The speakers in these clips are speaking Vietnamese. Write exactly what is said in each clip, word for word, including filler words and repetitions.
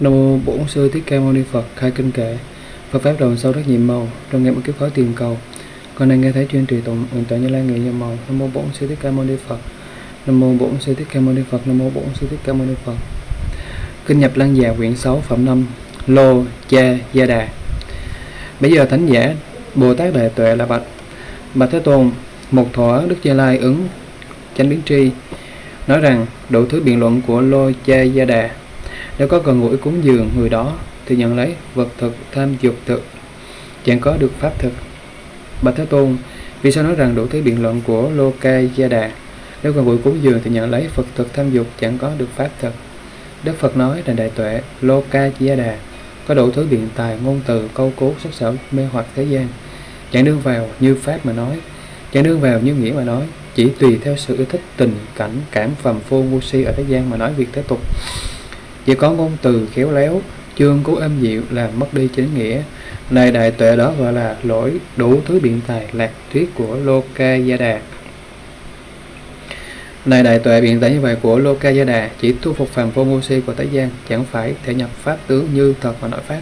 Nam mô Bổn Sư Thích Ca Mâu Ni Phật. Khai kinh kệ. Phật pháp đồng sâu rất nhiệm màu, trong ngày một kiếp khó tìm cầu. Con này nghe thấy chuyên trì tụng nguyện tọa Như Lai nguyện nhiệm màu. Nam mô Bổn Sư Thích Ca Mâu Ni Phật. Nam mô Bổn Sư Thích Ca Mâu Ni Phật. Nam mô Bổn Sư Thích Ca Mâu Ni Phật. Kinh Nhập Lăng Già quyển sáu phẩm năm. Lôi-Ca-Da-Đà. Bây giờ thánh giả Bồ Tát Đại Tuệ là bạch bạch Thế Tôn, một thuở Đức Như Lai ứng chánh biến tri nói rằng: đủ thứ biện luận của Lôi-Ca-Da-Đà, nếu có cần gũi cúng dường người đó thì nhận lấy vật thực, tham dục thực, chẳng có được pháp thực. Bạch Thế Tôn, vì sao nói rằng đủ thứ biện luận của Lôi-Ca-Da-Đà, nếu cần gũi cúng dường thì nhận lấy vật thực, tham dục, chẳng có được pháp thực? Đức Phật nói: rằng Đại Tuệ, Lôi-Ca-da-đà có đủ thứ biện tài, ngôn từ, câu cú, sắc sảo, mê hoặc thế gian, chẳng đương vào như pháp mà nói, chẳng đương vào như nghĩa mà nói, chỉ tùy theo sự yêu thích, tình cảnh, cảm, phàm phu, ngu si ở thế gian mà nói việc thế tục. Chỉ có ngôn từ khéo léo, chương cú âm diệu làm mất đi chính nghĩa. Này Đại Tuệ, đó gọi là lỗi đủ thứ biện tài lạc thuyết của Lôi-Ca-da-đà. Này Đại Tuệ, biện tài như vậy của Lôi-Ca-da-đà chỉ thu phục phàm phu ngu si của thế gian, chẳng phải thể nhập pháp tướng như thật mà nói pháp.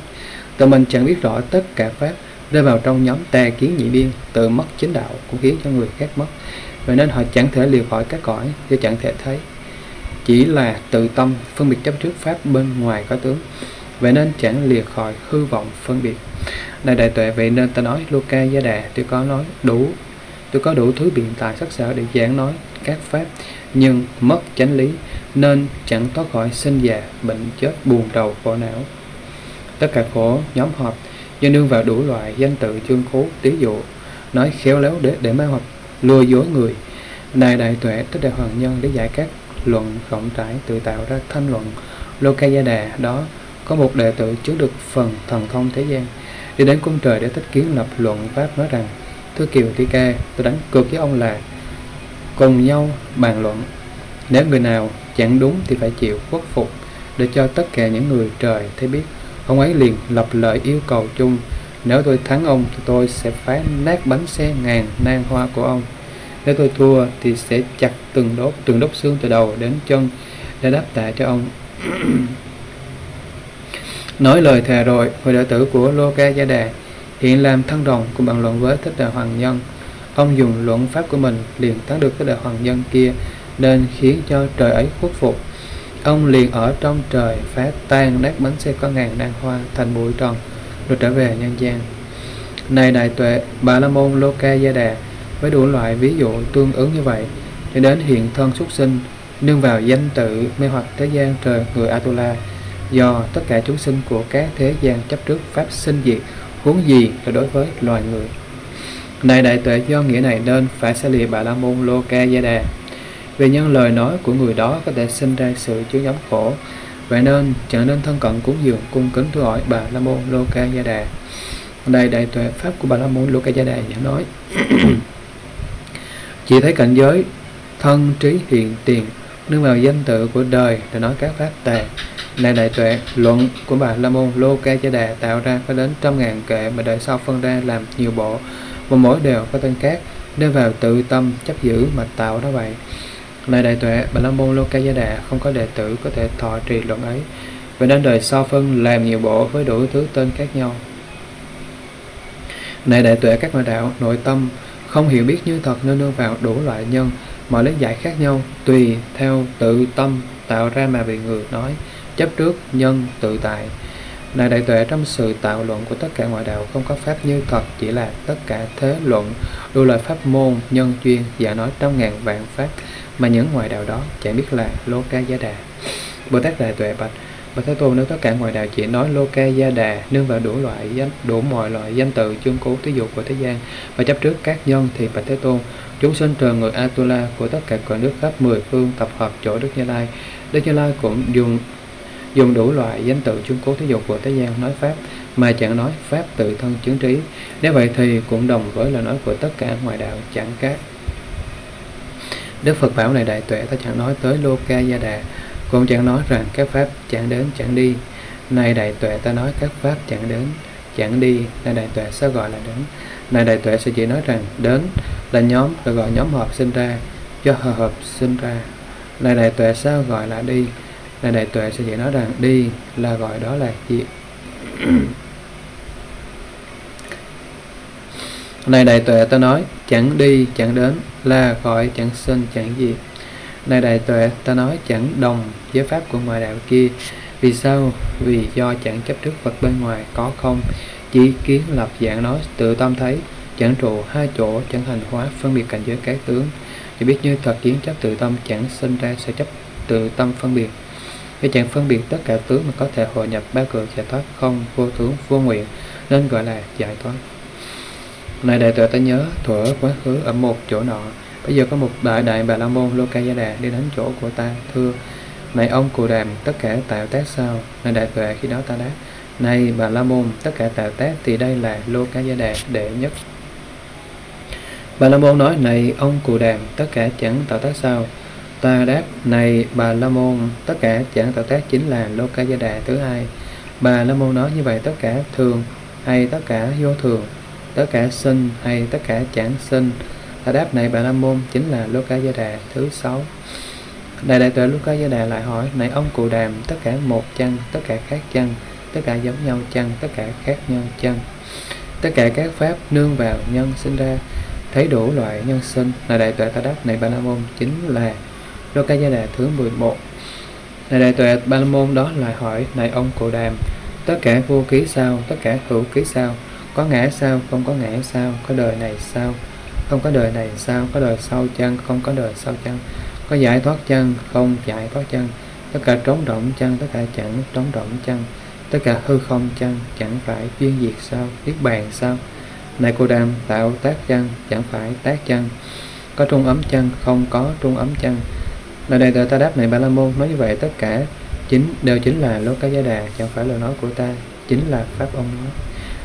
Tự mình chẳng biết rõ tất cả pháp, rơi vào trong nhóm tà kiến nhị biên, tự mất chính đạo cũng khiến cho người khác mất. Vậy nên họ chẳng thể liều khỏi các cõi, chứ chẳng thể thấy, chỉ là tự tâm phân biệt chấp trước pháp bên ngoài có tướng. Vậy nên chẳng liều khỏi hư vọng phân biệt. Này Đại Tuệ, vậy nên ta nói Lôi-Ca-da-đà, tôi có nói đủ, tôi có đủ thứ biện tài sắc sảo để giảng nói các pháp, nhưng mất chánh lý nên chẳng thoát khỏi sinh già, bệnh chết, buồn rầu, khổ não. Tất cả khổ nhóm họp do nương vào đủ loại danh tự, chương khố, tí dụ, nói khéo léo để để mê hoặc, lừa dối người. Này Đại Tuệ, Tất Đà Hoàng Nhân để giải các luận rộng rãi tự tạo ra thanh luận. Lôi-Ca-da-đà đó có một đệ tử chứa được phần thần thông thế gian, đi đến cung trời để thích kiến lập luận pháp, nói rằng: thưa Kiều Thi Ca, tôi đánh cược với ông là cùng nhau bàn luận, nếu người nào chẳng đúng thì phải chịu khuất phục, để cho tất cả những người trời thấy biết. Ông ấy liền lập lời yêu cầu chung: nếu tôi thắng ông thì tôi sẽ phá nát bánh xe ngàn nan hoa của ông, nếu tôi thua thì sẽ chặt từng đốt từng đốt xương từ đầu đến chân để đáp tạ cho ông. Nói lời thề rồi, người đệ tử của Lôi-Ca-da-đà hiện làm thân đồng cùng bàn luận với Thích Đà Hoàng Nhân. Ông dùng luận pháp của mình liền thắng được Thích Đà Hoàng Nhân kia, nên khiến cho trời ấy khuất phục. Ông liền ở trong trời phá tan nát bánh xe có ngàn nan hoa thành bụi tròn, rồi trở về nhân gian. Này Đại Tuệ, Bà La Môn Lôi-Ca-da-đà với đủ loại ví dụ tương ứng như vậy, để đến hiện thân súc sinh, nương vào danh tự mê hoặc thế gian trời người Atula, do tất cả chúng sinh của các thế gian chấp trước pháp sinh diệt, huống gì là đối với loài người. Này Đại Tuệ, do nghĩa này nên phải xa lìa Bà La Môn Lôi-Ca-da-đà. Vì nhân lời nói của người đó có thể sinh ra sự chứa nhóm khổ, vậy nên chẳng nên thân cận cúng dường cung kính thưa hỏi Bà La Môn Lôi-Ca-da-đà. Này Đại Tuệ, pháp của Bà La Môn Lôi-Ca-da-đà giảng nói: chỉ thấy cảnh giới thân trí hiện tiền, nương vào danh tự của đời để nói các pháp tề. Này Đại Tuệ, luận của Bà La Môn Lôi-Ca-da-đà tạo ra có đến trăm ngàn kệ, mà đời sau phân ra làm nhiều bộ, và mỗi đều có tên khác, đưa vào tự tâm chấp giữ mà tạo ra vậy. Này Đại Tuệ, Bà La Môn Lôi-Ca-da-đà không có đệ tử có thể thọ trì luận ấy, vậy nên đời sau phân làm nhiều bộ với đủ thứ tên khác nhau. Này Đại Tuệ, các ngoại đạo nội tâm không hiểu biết như thật, nên nương vào đủ loại nhân, mọi lý giải khác nhau, tùy theo tự tâm tạo ra mà bị người nói chấp trước nhân tự tại. Này Đại Tuệ, trong sự tạo luận của tất cả ngoại đạo không có pháp như thật, chỉ là tất cả thế luận, đủ loại pháp môn, nhân chuyên, giả nói trăm ngàn vạn pháp, mà những ngoại đạo đó chẳng biết là Lôi-Ca-da-đà. Bồ Tát Đại Tuệ bạch: Bạch Thế Tôn, nếu tất cả ngoại đạo chỉ nói Lôi-Ca-da-đà nương vào đủ loại danh, đủ mọi loại danh từ, chương cú, thí dụ của thế gian và chấp trước các nhân, thì Bạch Thế Tôn, chúng sinh trời người Atula của tất cả cõi nước khắp mười phương tập hợp chỗ Đức Như Lai. Đức Như Lai cũng dùng dùng đủ loại danh tự, chung cố, thí dụ của thế gian nói pháp, mà chẳng nói pháp tự thân chứng trí. Nếu vậy thì cũng đồng với lời nói của tất cả ngoại đạo chẳng khác. Đức Phật bảo: này Đại Tuệ, ta chẳng nói tới Lôi-Ca-da-đà, cũng chẳng nói rằng các pháp chẳng đến chẳng đi. Này Đại Tuệ, ta nói các pháp chẳng đến chẳng đi. Này Đại Tuệ, sao gọi là đến? Này Đại Tuệ, sẽ chỉ nói rằng đến là nhóm, rồi gọi nhóm hợp sinh ra, do hợp sinh ra. Này Đại Tuệ, sao gọi là đi? là đại tuệ sẽ chỉ nói rằng đi là gọi đó là diệt. Này đại tuệ ta nói chẳng đi chẳng đến là gọi chẳng sinh chẳng diệt. Này đại tuệ ta nói chẳng đồng với pháp của ngoại đạo kia. Vì sao? Vì do chẳng chấp trước vật bên ngoài có không, chỉ kiến lập dạng nói tự tâm thấy, chẳng trụ hai chỗ, chẳng hành hóa phân biệt cảnh giới các tướng. Chỉ biết như thật kiến chấp tự tâm, chẳng sinh ra sẽ chấp tự tâm phân biệt. Vì chẳng phân biệt tất cả tướng mà có thể hội nhập ba cửa giải thoát không vô tướng vô nguyện, nên gọi là giải thoát. Này đại tuệ ta nhớ thuở quá khứ ở một chỗ nọ, bây giờ có một đại đại Bà La Môn Lôi-Ca-Da-Đà đi đến chỗ của ta thưa: này ông Cù Đàm, tất cả tạo tác sao? Này đại tuệ, khi đó ta đáp: này Bà La Môn, tất cả tạo tác thì đây là Lô-Ca-Da-Đà đệ nhất. Bà La Môn nói: này ông Cù Đàm, tất cả chẳng tạo tác sao? Ta đáp: này Bà La Môn, tất cả chẳng tạo tác chính là Lô-Ca-Da-Đà thứ hai. Bà La Môn nói: như vậy tất cả thường hay tất cả vô thường, tất cả sinh hay tất cả chẳng sinh? Ta đáp: này Bà La Môn, chính là Lô-Ca-Da-Đà thứ sáu. Đại đại tuệ Lô-Ca-Da-Đà lại hỏi: này ông Cù Đàm, tất cả một chăng, tất cả khác chăng, tất cả giống nhau chăng, tất cả khác nhau chăng? Tất cả các pháp nương vào nhân sinh ra, thấy đủ loại nhân sinh. Này đại tuệ ta đáp: này Bà La Môn, chính là Lô-Ca-Da-Đà thứ mười một. Này đại tuệ Bà La Môn đó lại hỏi: này ông Cù Đàm, tất cả vô ký sao, tất cả hữu ký sao, có ngã sao, không có ngã sao, có đời này sao, không có đời này sao, có đời sau chăng, không có đời sau chăng, có giải thoát chăng, không giải thoát chăng, tất cả trống rỗng chăng, tất cả chẳng trống rỗng chăng, tất cả hư không chăng, chẳng phải duyên diệt sao, Niết Bàn sao? Này Cù Đàm, tạo tác chăng, chẳng phải tác chăng, có trung ấm chăng, không có trung ấm chăng? Là đại tuệ ta đáp: này Bà La Môn, nói như vậy tất cả chính đều chính là Lô-Ca-Da-Đà, chẳng phải lời nói của ta, chính là pháp ông nói.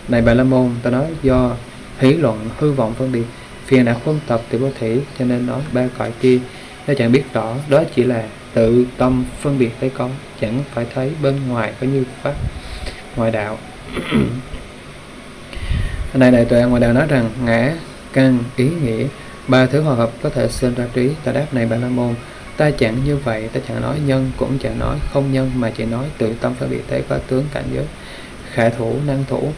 Này Bà La Môn, ta nói do hỷ luận hư vọng phân biệt phiền não quân tập từ vô thủy, cho nên nói ba cõi kia nó chẳng biết rõ, đó chỉ là tự tâm phân biệt thấy có, chẳng phải thấy bên ngoài có như pháp ngoại đạo. Này đại tuệ ngoại đạo nói rằng ngã, căn, ý nghĩa ba thứ hòa hợp có thể sinh ra trí. Ta đáp: này Bà La Môn, ta chẳng như vậy, ta chẳng nói nhân cũng chẳng nói không nhân, mà chỉ nói tự tâm phân biệt thấy có tướng cảnh giới khả thủ, năng thủ.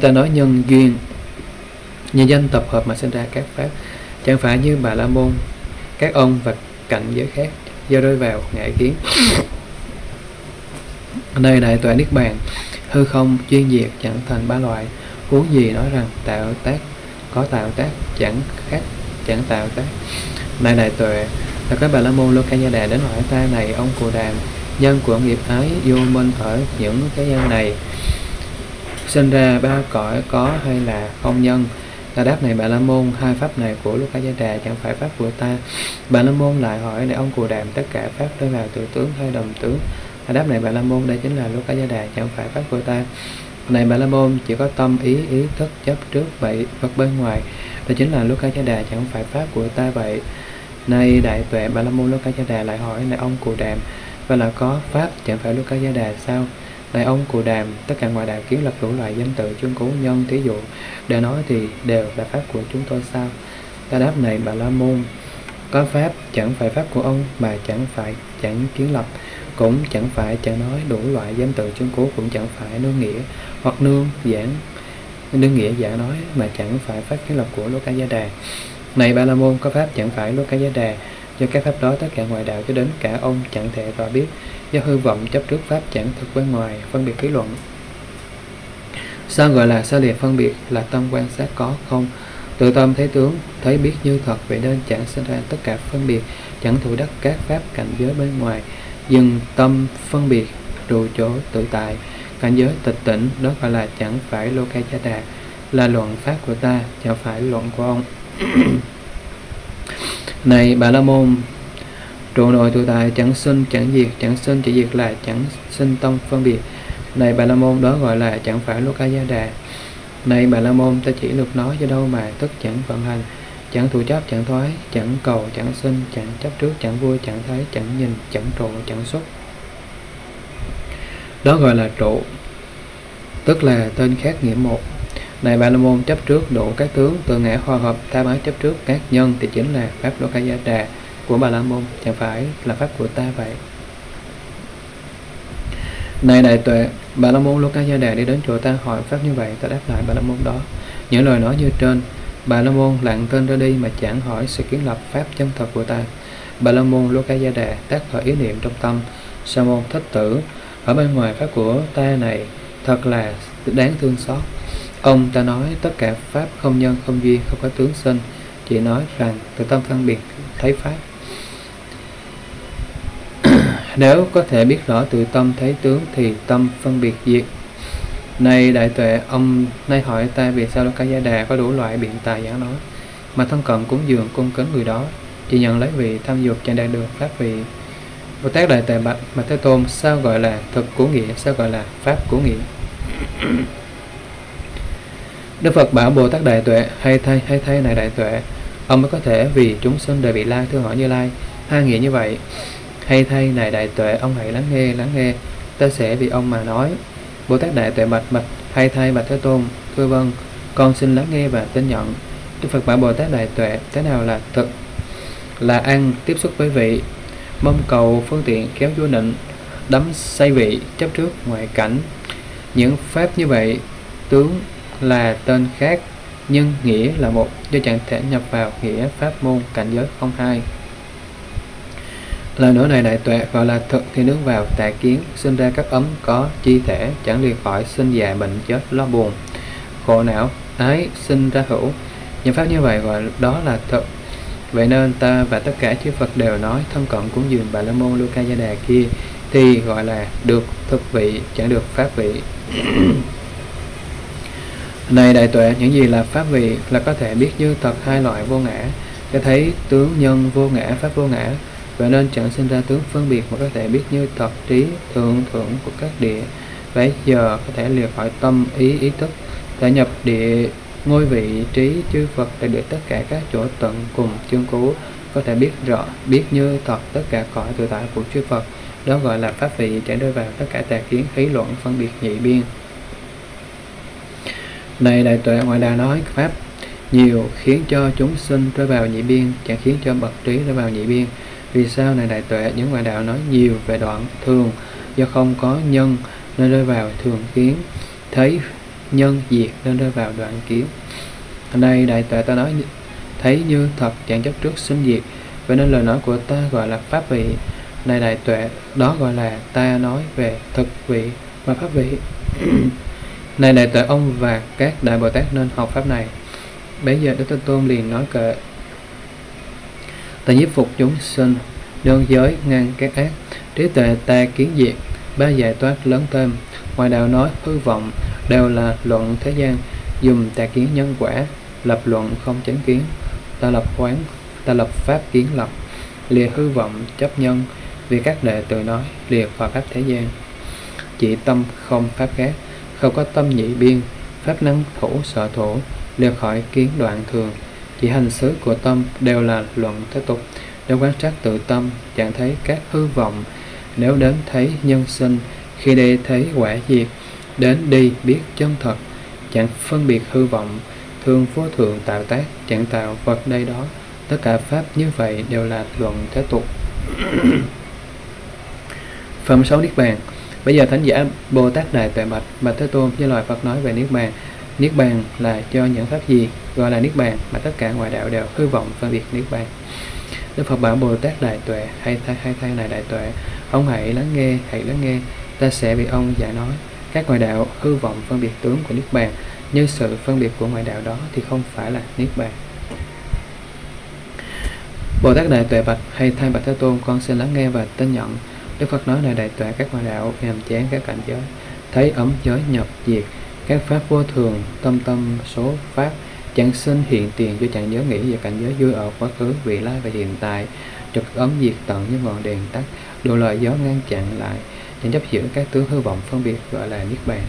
Ta nói nhân duyên như danh tập hợp mà sinh ra các pháp, chẳng phải như Bà La Môn, các ông và cảnh giới khác do rơi vào ngã kiến. Nơi đại tuệ Niết Bàn, hư không chuyên diệt chẳng thành ba loại, huống gì nói rằng tạo tác, có tạo tác, chẳng khác, chẳng tạo tác. Này đại tuệ, là các Bà La Môn Lô-Ca-Da-Đà đến hỏi ta: này ông Cù Đàm, nhân của nghiệp ái vô minh ở những cái nhân này sinh ra ba cõi có hay là không nhân? Ta đáp: này Bà La Môn, hai pháp này của Lô-Ca-Da-Đà chẳng phải pháp của ta. Bà La Môn lại hỏi: này ông Cù Đàm, tất cả pháp rơi vào tự tướng hay đồng tướng? Ta đáp: này Bà La Môn, đây chính là Lô-Ca-Da-Đà chẳng phải pháp của ta. Này Bà La Môn, chỉ có tâm ý ý thức chấp trước vậy vật bên ngoài, đó chính là Lô-Ca-Da-Đà chẳng phải pháp của ta vậy. Này đại tuệ Bà La Môn Lô-Ca-Da-Đà lại hỏi: này ông Cù Đàm, và là có pháp chẳng phải Lô-Ca-Da-Đà sao? Này ông Cù Đàm, tất cả ngoại đạo kiến lập đủ loại danh tự chuyên cố nhân thí dụ để nói thì đều là pháp của chúng tôi sao? Ta đáp: này Bà La Môn, có pháp chẳng phải pháp của ông, mà chẳng phải chẳng kiến lập, cũng chẳng phải chẳng nói đủ loại danh tự chuyên cố, cũng chẳng phải nương nghĩa hoặc nương giảng nương nghĩa giả nói, mà chẳng phải pháp kiến lập của Lô-Ca-Da-Đà. Này Bà La Môn, có pháp chẳng phải Lô-Ca-Da-Đà, do các pháp đó tất cả ngoại đạo cho đến cả ông chẳng thể rõ biết, do hư vọng chấp trước pháp chẳng thực bên ngoài phân biệt ký luận. Sao gọi là xa liệt phân biệt? Là tâm quan sát có không, tự tâm thấy tướng, thấy biết như thật, vậy nên chẳng sinh ra tất cả phân biệt, chẳng thủ đắc các pháp cảnh giới bên ngoài, dừng tâm phân biệt trụ chỗ tự tại cảnh giới tịch tỉnh, đó gọi là chẳng phải Lô-Ca-Da-Đà, là luận pháp của ta, chẳng phải luận của ông. Này Bà La Môn, trụ nội tự tại chẳng sinh chẳng diệt, chẳng sinh chỉ diệt là chẳng sinh tâm phân biệt. Này Bà La Môn, đó gọi là chẳng phải Lô-Ca-Da-Đà. Này Bà La Môn, ta chỉ được nói cho đâu mà tức chẳng vận hành, chẳng thủ chấp, chẳng thoái, chẳng cầu, chẳng sinh, chẳng chấp trước, chẳng vui, chẳng thấy, chẳng nhìn, chẳng trụ, chẳng xuất, đó gọi là trụ, tức là tên khác nghĩa một. Này Bà La Môn, chấp trước độ các tướng, tự ngã hòa hợp tham ái chấp trước các nhân thì chính là pháp Lô-Ca-Da-Đà của Bà La Môn, chẳng phải là pháp của ta vậy. Này đại tuệ, Bà La Môn Lôi-Ca-Da-Đà đi đến chỗ ta hỏi pháp như vậy, ta đáp lại Bà La Môn đó. Những lời nói như trên, Bà La Môn lặng tên ra đi mà chẳng hỏi sự kiến lập pháp chân thật của ta. Bà La Môn Lôi-Ca-Da-Đà tác khởi ý niệm trong tâm: Sa môn Thích Tử, ở bên ngoài pháp của ta này thật là đáng thương xót. Ông ta nói tất cả pháp không nhân không duyên, không có tướng sinh, chỉ nói rằng từ tâm phân biệt thấy pháp. Nếu có thể biết rõ tự tâm thấy tướng thì tâm phân biệt diệt. Này đại tuệ, ông nay hỏi ta vì sao Lôi-Ca-Da-Đà có đủ loại biện tài giảng nói mà thân cận cúng dường cung kính người đó, chỉ nhận lấy vị tham dục chẳng đạt được pháp vị. Bồ Tát Đại Tuệ bạch mà Thế Tôn, sao gọi là thực của nghĩa, sao gọi là pháp của nghĩa? Đức Phật bảo Bồ Tát Đại Tuệ, hay thay hay thay này đại tuệ, ông mới có thể vì chúng sinh đời Vị Lai thương hỏi Như Lai hai nghĩa như vậy. Hay thay này đại tuệ, ông hãy lắng nghe, lắng nghe, ta sẽ vì ông mà nói. Bồ Tát Đại Tuệ bạch bạch hay thay bạch Thế Tôn, thưa vâng, con xin lắng nghe và tin nhận. Đức Phật bảo Bồ Tát Đại Tuệ, thế nào là thực? Là ăn tiếp xúc với vị, mong cầu phương tiện kéo vua nịnh, đắm say vị, chấp trước ngoại cảnh. Những pháp như vậy, tướng là tên khác, nhưng nghĩa là một, do chẳng thể nhập vào nghĩa pháp môn cảnh giới không hai. Lời nữa này đại tuệ, gọi là thực thì nướng vào tà kiến, sinh ra các ấm có chi thể, chẳng liền khỏi sinh già bệnh chết lo buồn khổ não ái sinh ra hữu. Những pháp như vậy gọi đó là thực. Vậy nên ta và tất cả chư Phật đều nói thân cận cúng dường Bà La Môn Lôi-Ca-Da-Đà kia thì gọi là được thực vị, chẳng được pháp vị. Này đại tuệ, những gì là pháp vị là có thể biết như thật hai loại vô ngã, để thấy tướng nhân vô ngã, pháp vô ngã. Vậy nên chẳng sinh ra tướng phân biệt mà có thể biết như thật trí thượng thượng của các địa. Vậy giờ có thể liệt khỏi tâm ý ý thức, thể nhập địa ngôi vị trí chư Phật để được tất cả các chỗ tận cùng chương cú, có thể biết rõ, biết như thật tất cả cõi tự tại của chư Phật. Đó gọi là pháp vị, chẳng rơi vào tất cả tà kiến, khí luận, phân biệt nhị biên. Này đại tuệ, ngoại đạo nói pháp nhiều khiến cho chúng sinh rơi vào nhị biên, chẳng khiến cho bậc trí rơi vào nhị biên. Vì sao này đại tuệ, những ngoại đạo nói nhiều về đoạn thường, do không có nhân nên rơi vào thường kiến, thấy nhân diệt nên rơi vào đoạn kiến. Này đại tuệ, ta nói thấy như thật chẳng chấp trước sinh diệt, vậy nên lời nói của ta gọi là pháp vị. Này đại tuệ, đó gọi là ta nói về thực vị và pháp vị. Này đại tuệ, ông và các đại Bồ Tát nên học pháp này. Bấy giờ Đức Thế Tôn liền nói kệ: Ta nhiếp phục chúng sinh, nương giới ngăn các ác, trí tuệ ta kiến diệt, ba giải thoát lớn thêm. Ngoài đạo nói hư vọng, đều là luận thế gian, dùng tà kiến nhân quả, lập luận không chánh kiến. Ta lập quán, ta lập pháp kiến lập, lìa hư vọng chấp nhân, vì các đệ tử nói lìa khỏi pháp thế gian. Chỉ tâm không pháp khác, không có tâm nhị biên, pháp năng thủ sở thủ, lìa khỏi kiến đoạn thường. Chỉ hành xứ của tâm đều là luận thế tục, nếu quan sát tự tâm chẳng thấy các hư vọng. Nếu đến thấy nhân sinh, khi đi thấy quả diệt, đến đi biết chân thật, chẳng phân biệt hư vọng, thương vô thường tạo tác, chẳng tạo vật đây đó. Tất cả pháp như vậy đều là luận thế tục. Phẩm sáu Niết Bàn. Bây giờ thánh giả Bồ Tát Đại Tuệ bạch mà Thế Tôn, như lời Phật nói về Niết Bàn, Niết Bàn là cho những pháp gì gọi là Niết Bàn mà tất cả ngoại đạo đều hư vọng phân biệt Niết Bàn? Đức Phật bảo Bồ Tát Đại Tuệ, hay thay hay thay này đại tuệ, ông hãy lắng nghe, hãy lắng nghe, ta sẽ bị ông giải nói. Các ngoại đạo hư vọng phân biệt tướng của Niết Bàn, như sự phân biệt của ngoại đạo đó thì không phải là Niết Bàn. Bồ Tát Đại Tuệ bạch, hay thay bạch Thế Tôn, con xin lắng nghe và tin nhận. Đức Phật nói này đại tuệ, các ngoại đạo nhàm chán các cảnh giới, thấy ấm giới nhập diệt, các pháp vô thường, tâm tâm số pháp, chẳng sinh hiện tiền do chẳng nhớ nghĩ về cảnh giới vui ở quá khứ, vị lai và hiện tại, trực ấm diệt tận như ngọn đèn tắt, đồ lời gió ngăn chặn lại, chẳng chấp giữ các tướng hư vọng phân biệt gọi là Niết Bàn.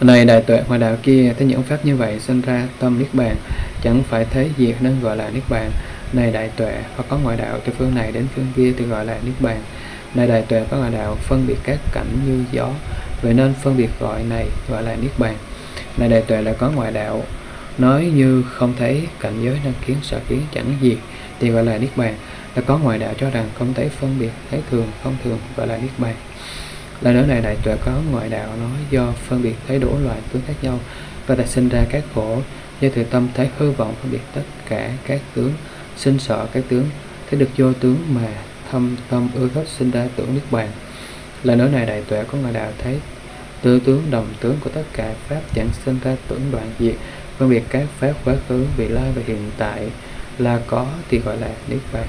Này đại tuệ, ngoại đạo kia thấy những pháp như vậy sinh ra tâm Niết Bàn, chẳng phải thế diệt nên gọi là Niết Bàn. Này đại tuệ, hoặc có ngoại đạo từ phương này đến phương kia thì gọi là Niết Bàn. Này đại tuệ, có ngoại đạo phân biệt các cảnh như gió, vậy nên phân biệt gọi này gọi là Niết Bàn. Này đại tuệ, là có ngoại đạo nói như không thấy cảnh giới năng kiến sở kiến chẳng diệt thì gọi là Niết Bàn. Là có ngoại đạo cho rằng không thấy phân biệt, thấy thường, không thường, gọi là Niết Bàn. Là nữa này đại tuệ có ngoại đạo nói do phân biệt thấy đủ loại tướng khác nhau và đã sinh ra các khổ, do từ tâm thấy hư vọng phân biệt tất cả các tướng, sinh sợ các tướng, thấy được vô tướng mà thâm tâm ưa thích sinh ra tưởng Niết Bàn. Là nữa này đại tuệ có ngoại đạo thấy tư tướng đồng tướng của tất cả pháp chẳng sinh ra tưởng đoạn diệt, phân biệt các pháp quá khứ, vị lai và hiện tại là có thì gọi là Niết Bàn.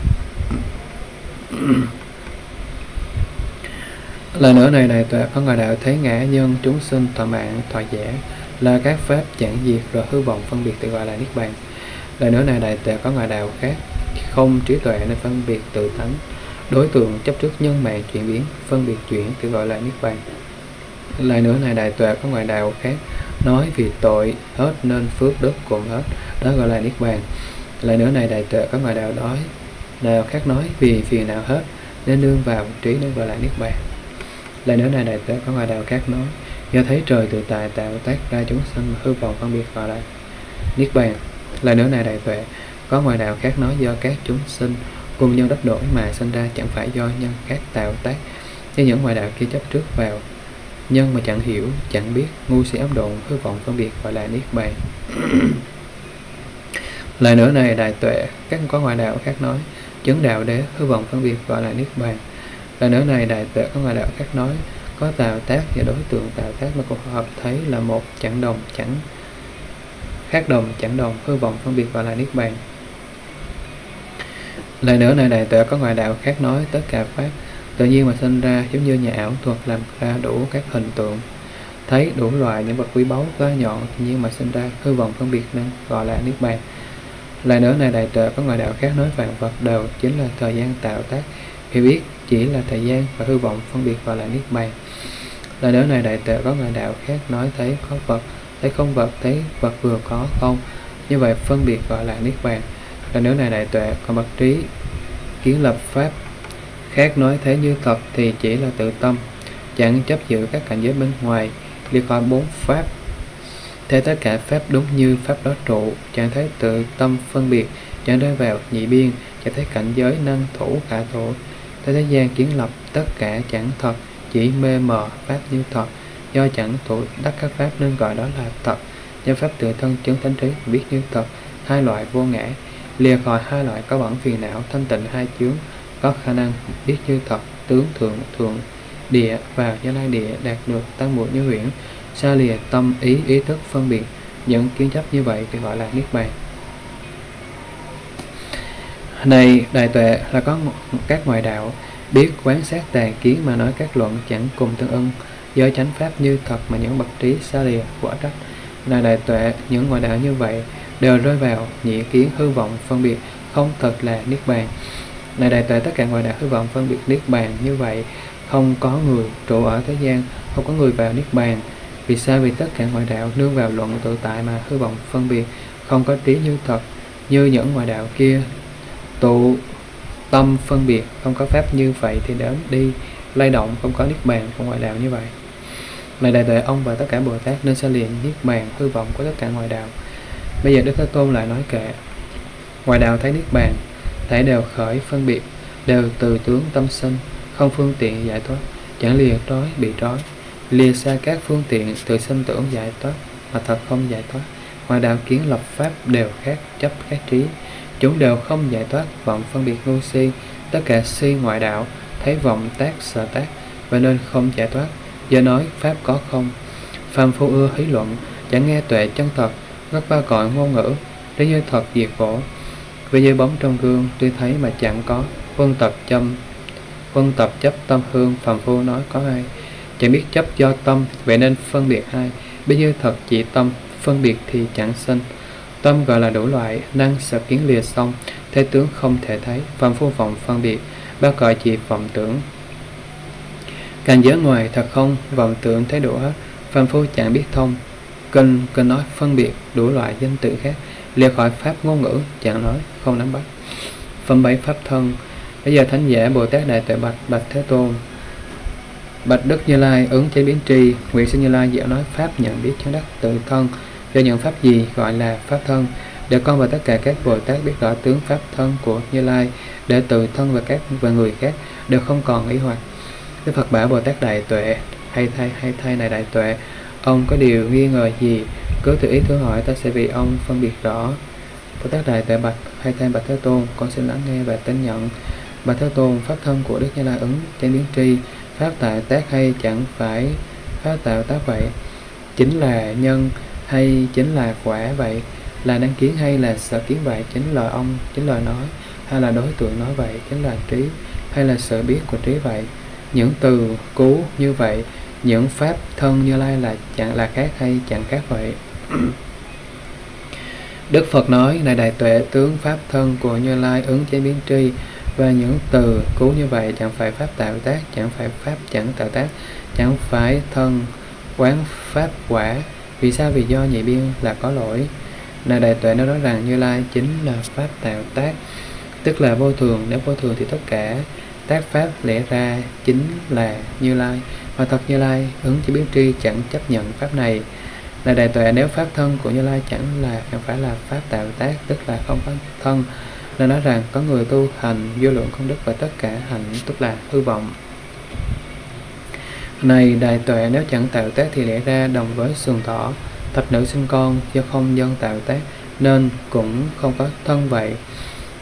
Là nữa này đại tuệ có ngoại đạo thấy ngã nhân chúng sinh thọ mạng thọ giả là các pháp chẳng diệt rồi hư vọng phân biệt thì gọi là Niết Bàn. Là nữa này đại tuệ có ngoại đạo khác không trí tuệ nên phân biệt tự tánh đối tượng chấp trước nhân mạng chuyển biến phân biệt chuyển thì gọi là Niết Bàn. Lại nữa này đại tuệ có ngoại đạo khác nói vì tội hết nên phước đức cũng hết, đó gọi là Niết Bàn. Lại nữa này đại tuệ có ngoại đạo đói nào khác nói vì phiền nào hết nên nương vào trí, nó gọi là Niết Bàn. Lại nữa này đại tuệ có ngoại đạo khác nói do thấy trời tự tại tạo tác ra chúng sinh hư vọng phân biệt gọi là Niết Bàn. Lại nữa này đại tuệ có ngoại đạo khác nói do các chúng sinh cùng nhân đắp đổi mà sinh ra chẳng phải do nhân khác tạo tác, như những ngoại đạo kia chấp trước vào nhân mà chẳng hiểu, chẳng biết, ngu si ám độn, hư vọng phân biệt gọi là Niết Bàn. Lại nữa này đại tuệ các có ngoại đạo khác nói chứng đạo đế hư vọng phân biệt gọi là Niết Bàn. Lại nữa này đại tuệ có ngoại đạo khác nói có tạo tác và đối tượng tạo tác mà cùng hợp thấy là một, chẳng đồng chẳng khác đồng chẳng đồng, hư vọng phân biệt gọi là Niết Bàn. Lại nữa này đại tuệ có ngoại đạo khác nói tất cả pháp tự nhiên mà sinh ra giống như nhà ảo thuật làm ra đủ các hình tượng, thấy đủ loại những vật quý báu lá nhọn tự nhiên mà sinh ra hư vọng phân biệt nên gọi là Niết Bàn. Lại nữa này đại tuệ có ngoại đạo khác nói vạn vật đều chính là thời gian tạo tác, hiểu biết chỉ là thời gian và hư vọng phân biệt gọi là Niết Bàn. Lại nữa này đại tuệ có ngoại đạo khác nói thấy có vật, thấy không vật, thấy vật vừa có không, như vậy phân biệt gọi là Niết Bàn. Lại nữa này đại tuệ có bậc trí kiến lập pháp khác nói thế như thật thì chỉ là tự tâm, chẳng chấp giữ các cảnh giới bên ngoài, liệt khỏi bốn pháp, thế tất cả pháp đúng như pháp đó trụ, chẳng thấy tự tâm phân biệt, chẳng rơi vào nhị biên, chẳng thấy cảnh giới năng thủ khả thủ, thế thế gian kiến lập tất cả chẳng thật, chỉ mê mờ pháp như thật, do chẳng thủ đắc các pháp nên gọi đó là thật, do pháp tự thân chứng thánh trí biết như thật, hai loại vô ngã, liệt khỏi hai loại có bẩn phiền não, thanh tịnh hai chướng, có khả năng biết như thật, tướng thượng thượng địa và Như Lai địa đạt được tăng muội như huyễn, xa lìa tâm ý ý thức phân biệt, những kiến chấp như vậy thì gọi là Niết Bàn. Này đại tuệ là có các ngoại đạo biết quán sát tà kiến mà nói các luận chẳng cùng tương ưng, do chánh pháp như thật mà những bậc trí xa lìa quả trách. Này đại tuệ những ngoại đạo như vậy đều rơi vào nhị kiến hư vọng phân biệt, không thật là Niết Bàn. Này đại tuệ tất cả ngoại đạo hư vọng phân biệt Niết Bàn như vậy không có người trụ ở thế gian, không có người vào Niết Bàn. Vì sao? Vì tất cả ngoại đạo nương vào luận tự tại mà hư vọng phân biệt, không có trí như thật, như những ngoại đạo kia tụ tâm phân biệt, không có pháp như vậy thì đến đi lay động, không có Niết Bàn của ngoại đạo như vậy. Này đại tuệ ông và tất cả Bồ Tát nên sẽ liền Niết Bàn hư vọng của tất cả ngoại đạo. Bây giờ Đức Thế Tôn lại nói kệ ngoại đạo thấy Niết Bàn thể đều khởi phân biệt, đều từ tướng tâm sinh, không phương tiện giải thoát, chẳng lìa trói bị trói, lìa xa các phương tiện tự sinh tưởng giải thoát mà thật không giải thoát. Ngoại đạo kiến lập pháp đều khác chấp khác trí, chúng đều không giải thoát vọng phân biệt ngu si, tất cả si ngoại đạo thấy vọng tác sợ tác và nên không giải thoát, do nói pháp có không. Phàm phu ưa hí luận, chẳng nghe tuệ chân thật, ngất ba cõi ngôn ngữ, để như thật diệt khổ. Vì như bóng trong gương tuy thấy mà chẳng có, quân tập châm quân tập chấp tâm hương, phàm phu nói có ai, chẳng biết chấp do tâm, vậy nên phân biệt hai. Bây như thật chỉ tâm, phân biệt thì chẳng sinh. Tâm gọi là đủ loại, năng sở kiến lìa xong, thế tướng không thể thấy, phàm phu vọng phân biệt, ba cõi chỉ vọng tưởng. Cảnh giới ngoài thật không, vọng tưởng thấy đủ hết, phàm phu chẳng biết thông. Kinh, kinh nói phân biệt, đủ loại danh tự khác, lìa khỏi pháp ngôn ngữ, chẳng nói, không nắm bắt. Phần bảy pháp thân. Bây giờ thánh giả Bồ Tát Đại Tuệ bạch bạch Thế Tôn, bạch Đức Như Lai ứng chế biến tri, nguyện xin Như Lai dạo nói pháp nhận biết chứng đắc tự thân. Do nhận pháp gì gọi là pháp thân? Để con và tất cả các Bồ Tát biết rõ tướng pháp thân của Như Lai, để tự thân và các và người khác đều không còn nghĩ hoặc. Đức Phật bảo Bồ Tát Đại Tuệ, hay thay hay thay này Đại Tuệ, ông có điều nghi ngờ gì cứ tự ý thử hỏi, ta sẽ vì ông phân biệt rõ. Bồ Tát Đại Tuệ bạch, hay thay bạch Thế Tôn, con xin lắng nghe và tin nhận. Bạch Thế Tôn, pháp thân của Đức Như Lai ứng trên biến tri, pháp tại tác hay chẳng phải pháp tạo tác vậy, chính là nhân hay chính là quả vậy, là năng kiến hay là sở kiến vậy, chính lời ông, chính lời nói hay là đối tượng nói vậy, chính là trí hay là sở biết của trí vậy. Những từ cứu như vậy, những pháp thân Như Lai là chẳng là khác hay chẳng khác vậy. Đức Phật nói, này Đại Tuệ, tướng pháp thân của Như Lai ứng chế biến tri và những từ cứu như vậy chẳng phải pháp tạo tác, chẳng phải pháp chẳng tạo tác, chẳng phải thân quán pháp quả. Vì sao? Vì do nhị biên là có lỗi. Này Đại Tuệ, nó nói rằng Như Lai chính là pháp tạo tác, tức là vô thường. Nếu vô thường thì tất cả tác pháp lẽ ra chính là Như Lai, mà thật Như Lai ứng chỉ biến tri chẳng chấp nhận pháp này. Là Đại Tuệ, nếu pháp thân của Như Lai chẳng là chẳng phải là pháp tạo tác, tức là không có thân, nên nói rằng có người tu hành vô lượng công đức và tất cả hạnh tức là hư vọng. Này Đại Tuệ, nếu chẳng tạo tác thì lẽ ra đồng với sườn thỏ, thập nữ sinh con do không dân tạo tác nên cũng không có thân vậy.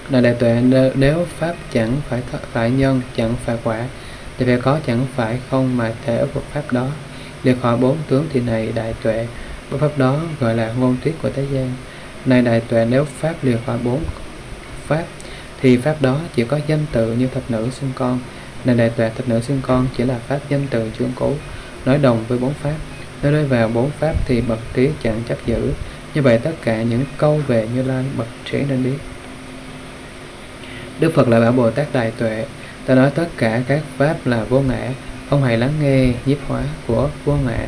Là Đại Tuệ, nếu pháp chẳng phải th phải nhân, chẳng phải quả thì phải có chẳng phải không mà thể của pháp đó. Liệt khỏi bốn tướng thì này Đại Tuệ, bốn pháp đó gọi là ngôn thuyết của thế gian. Này Đại Tuệ, nếu pháp liệt khỏi bốn pháp thì pháp đó chỉ có danh tự như thập nữ sinh con. Này Đại Tuệ, thập nữ sinh con chỉ là pháp danh từ chương cố, nói đồng với bốn pháp. Nếu đối vào bốn pháp thì bậc trí chẳng chấp giữ. Như vậy tất cả những câu về Như Lai bậc trí nên biết. Đức Phật lại bảo Bồ Tát Đại Tuệ, ta nói tất cả các pháp là vô ngã, ông hãy lắng nghe nhiếp hóa của vô ngã.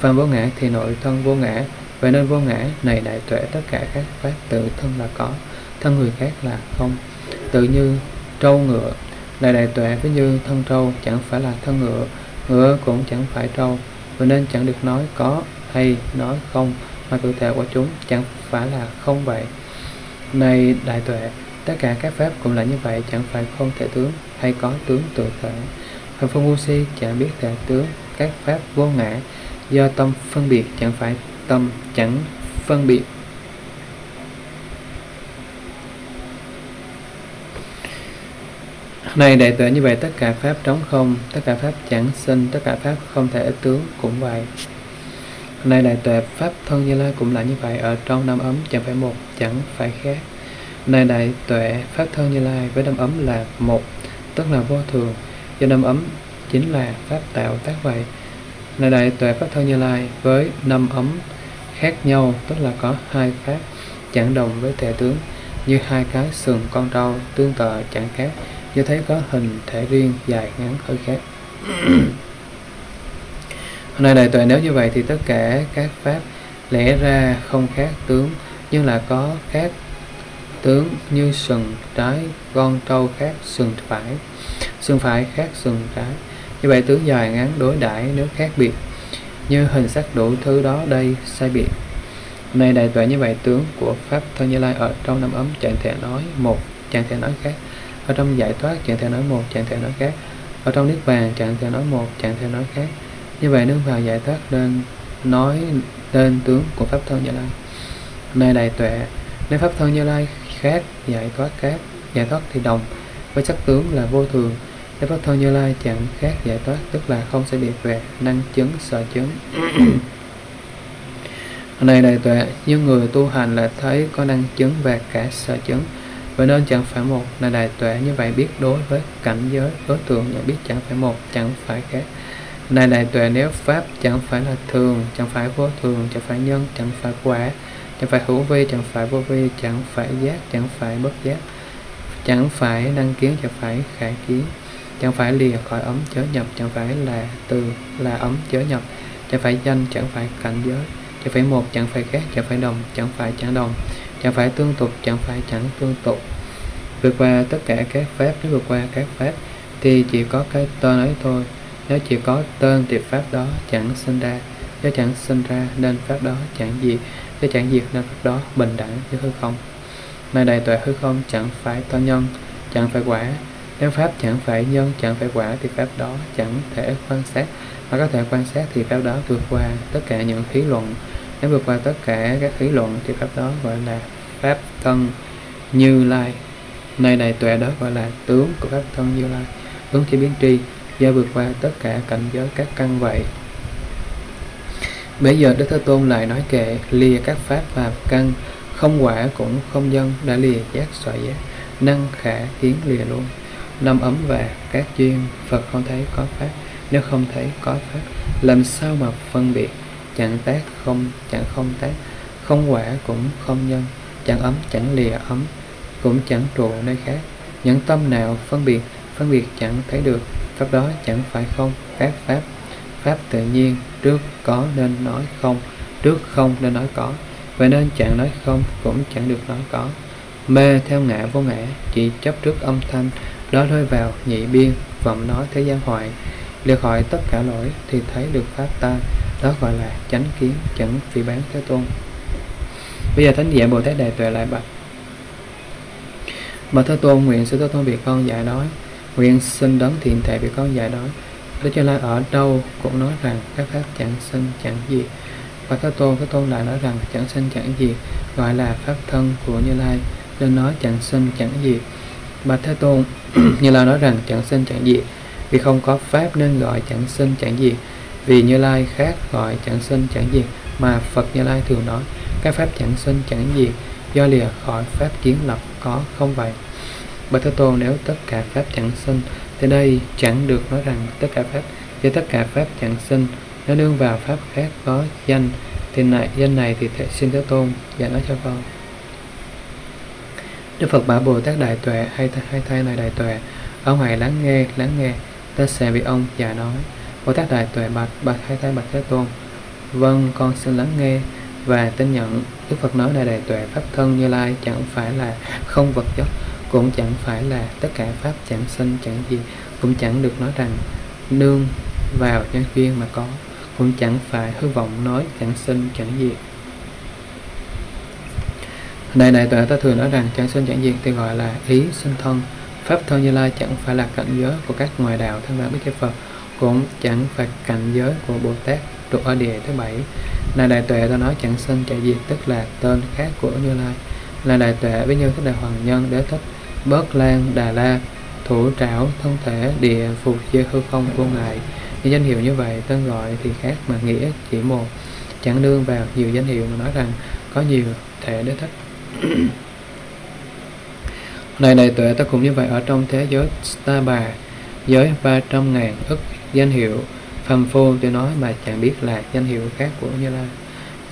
Phàm vô ngã thì nội thân vô ngã, vậy nên vô ngã này Đại Tuệ, tất cả các pháp tự thân là có, thân người khác là không. Tự như trâu ngựa, là Đại Tuệ, với như thân trâu chẳng phải là thân ngựa, ngựa cũng chẳng phải trâu, vậy nên chẳng được nói có hay nói không, mà tự thể của chúng chẳng phải là không vậy. Này Đại Tuệ, tất cả các pháp cũng là như vậy, chẳng phải không thể tướng hay có tướng tự thể. Phật Phương Ngu Si chẳng biết thể tướng các pháp vô ngã, do tâm phân biệt chẳng phải tâm chẳng phân biệt. Này Đại Tuệ, như vậy tất cả pháp trống không, tất cả pháp chẳng sinh, tất cả pháp không thể tướng cũng vậy. Này Đại Tuệ, pháp thân Như Lai cũng là như vậy, ở trong năm ấm chẳng phải một, chẳng phải khác. Này Đại Tuệ, pháp thân Như Lai với năm ấm là một, tức là vô thường, do năm ấm chính là pháp tạo tác vậy. Này Đại Tuệ, pháp thân Như Lai với năm ấm khác nhau, tức là có hai pháp chẳng đồng với thể tướng, như hai cái sừng con trâu tương tự chẳng khác, như thấy có hình thể riêng dài ngắn hơi khác. Này Đại Tuệ, nếu như vậy thì tất cả các pháp lẽ ra không khác tướng, nhưng là có khác tướng, như sừng trái con trâu khác sừng phải, sừng phải khác sừng trái. Như vậy tướng dài ngắn đối đãi nếu khác biệt, như hình sắc đủ thứ đó đây sai biệt. Này Đại Tuệ, như vậy tướng của pháp thân Như Lai ở trong năm ấm chẳng thể nói một, chẳng thể nói khác. Ở trong giải thoát chẳng thể nói một, chẳng thể nói khác. Ở trong Niết Bàn chẳng thể nói một, chẳng thể nói khác. Như vậy nương vào giải thoát nên nói tên tướng của pháp thân Như Lai. Này Đại Tuệ, nếu pháp thân Như Lai khác, giải thoát khác, giải thoát thì đồng với sắc tướng là vô thường. Nếu pháp thân Như Lai chẳng khác giải thoát, tức là không sẽ biệt về năng chứng, sợ chứng. Này Đại Tuệ, như người tu hành là thấy có năng chứng và cả sợ chứng, vậy nên chẳng phải một. Này Đại Tuệ, như vậy biết đối với cảnh giới đối tượng nhận biết chẳng phải một, chẳng phải khác. Này Đại Tuệ, nếu pháp chẳng phải là thường, chẳng phải vô thường, chẳng phải nhân, chẳng phải quả, chẳng phải hữu vi, chẳng phải vô vi, chẳng phải giác, chẳng phải bất giác, chẳng phải năng kiến, chẳng phải khả kiến, chẳng phải lìa khỏi ấm chớ nhập, chẳng phải là từ là ấm chớ nhập, chẳng phải danh, chẳng phải cảnh giới, chẳng phải một, chẳng phải khác, chẳng phải đồng, chẳng phải chẳng đồng, chẳng phải tương tục, chẳng phải chẳng tương tục. Vượt qua tất cả các pháp, nếu vượt qua các pháp thì chỉ có cái tên ấy thôi. Nếu chỉ có tên thì pháp đó chẳng sinh ra, nếu chẳng sinh ra nên pháp đó chẳng diệt, nếu chẳng diệt nên pháp đó bình đẳng với hư không. Này Đại Tuệ, hư không chẳng phải tên nhân, chẳng phải quả. Nếu pháp chẳng phải nhân, chẳng phải quả thì pháp đó chẳng thể quan sát, mà có thể quan sát thì pháp đó vượt qua tất cả những ý luận. Nếu vượt qua tất cả các ý luận thì pháp đó gọi là pháp thân Như Lai. Nơi này tuệ đó gọi là tướng của pháp thân Như Lai, tướng chỉ biến tri, do vượt qua tất cả cảnh giới các căn vậy. Bây giờ Đức Thế Tôn lại nói kệ: lìa các pháp và căn, không quả cũng không dân, đã lìa giác xoài giác, năng khả kiến lìa luôn. Năm ấm và các duyên, Phật không thấy có pháp, nếu không thấy có pháp, làm sao mà phân biệt? Chẳng tác không, chẳng không tác, không quả cũng không nhân, chẳng ấm, chẳng lìa ấm, cũng chẳng trụ nơi khác. Những tâm nào phân biệt, phân biệt chẳng thấy được, pháp đó chẳng phải không. Các pháp, pháp tự nhiên, trước có nên nói không, trước không nên nói có, vậy nên chẳng nói không cũng chẳng được nói có. Mê theo ngã vô ngã, chỉ chấp trước âm thanh, đó rơi vào nhị biên, vọng nói thế gian hoại. Lìa khỏi tất cả lỗi thì thấy được pháp ta, đó gọi là chánh kiến, chẳng phỉ bán Thế Tôn. Bây giờ Thánh Giả Bồ Tát Đại Tuệ lại bạch: mà Thế Tôn, nguyện sư Thế Tôn bị con dạy nói, nguyện xin đấng thiện thể bị con dạy nói, Đức Như Lai ở đâu cũng nói rằng các pháp chẳng sinh chẳng diệt. Và Thế Tôn, Thế Tôn lại nói rằng chẳng sinh chẳng diệt gọi là pháp thân của Như Lai, nên nói chẳng sinh chẳng diệt. Bà Thế Tôn, Như Lai nói rằng chẳng sinh chẳng diệt vì không có pháp nên gọi chẳng sinh chẳng diệt. Vì Như Lai khác gọi chẳng sinh chẳng diệt mà Phật Như Lai thường nói các pháp chẳng sinh chẳng diệt, do lìa khỏi pháp kiến lập có không vậy. Bà Thế Tôn, nếu tất cả pháp chẳng sinh thì đây chẳng được nói rằng tất cả pháp, vì tất cả pháp chẳng sinh. Nếu nương vào pháp khác có danh thì này danh này thì thể xin Thế Tôn và nói cho con. Đức Phật bảo Bồ Tát Đại Tuệ: hay thay, hay thay này Đại Tuệ, ông hãy lắng nghe, lắng nghe, ta sẽ bị ông già nói. Bồ Tát Đại Tuệ bạch: bạch hay thay bạch Thế Tôn, vâng, con xin lắng nghe và tin nhận. Đức Phật nói: này Đại Tuệ, pháp thân Như Lai chẳng phải là không vật chất, cũng chẳng phải là tất cả pháp chẳng sinh chẳng diệt, cũng chẳng được nói rằng nương vào nhân duyên mà có, cũng chẳng phải hư vọng nói chẳng sinh chẳng diệt. Đại Đại Tuệ, ta thường nói rằng chẳng sinh chẳng diệt thì gọi là ý sinh thân. Pháp thân Như Lai chẳng phải là cảnh giới của các ngoại đạo Thanh Văn Bích Chi Phật, cũng chẳng phải cảnh giới của Bồ Tát trụ ở địa thứ bảy. Này Đại Tuệ, ta nói chẳng sinh chẳng diệt tức là tên khác của Như Lai. Là Đại Tuệ, với Như Thích Đại Hoàng Nhân, Đế Thích, Bớt Lan, Đà La, thủ trảo thân thể địa phục dư hư không vô ngại. Những danh hiệu như vậy tên gọi thì khác mà nghĩa chỉ một, chẳng nương vào nhiều danh hiệu mà nói rằng có nhiều thể Đế Thích. Này Đại Tuệ, ta cũng như vậy ở trong thế giới Ta Bà, giới ba trăm ngàn ức danh hiệu phàm phu tôi nói mà chẳng biết là danh hiệu khác của Như Lai.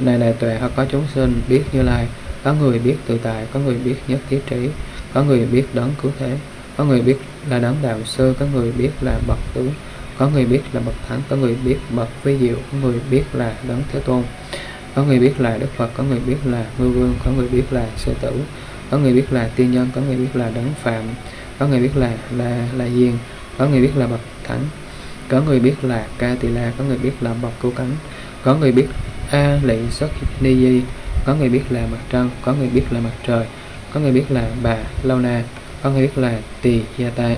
Này Đại Tuệ, họ có chúng sinh biết Như Lai, có người biết tự tại, có người biết nhất thiết trí, có người biết đấng cứu thế, có người biết là đấng đạo sư, có người biết là bậc tướng, có người biết là bậc thánh, có người biết bậc vi diệu, có người biết là đấng Thế Tôn, có người biết là Đức Phật, có người biết là Ngư Vương, có người biết là Sư Tử, có người biết là tiên nhân, có người biết là đấng Phạm, có người biết là là là Diền, có người biết là bậc thánh, có người biết là Ca Tỳ La, có người biết là bậc cứu cánh, có người biết A Lị Xuất Ni Di, có người biết là mặt trăng, có người biết là mặt trời, có người biết là Bà Lâu Na, có người biết là Tỳ Gia Ta,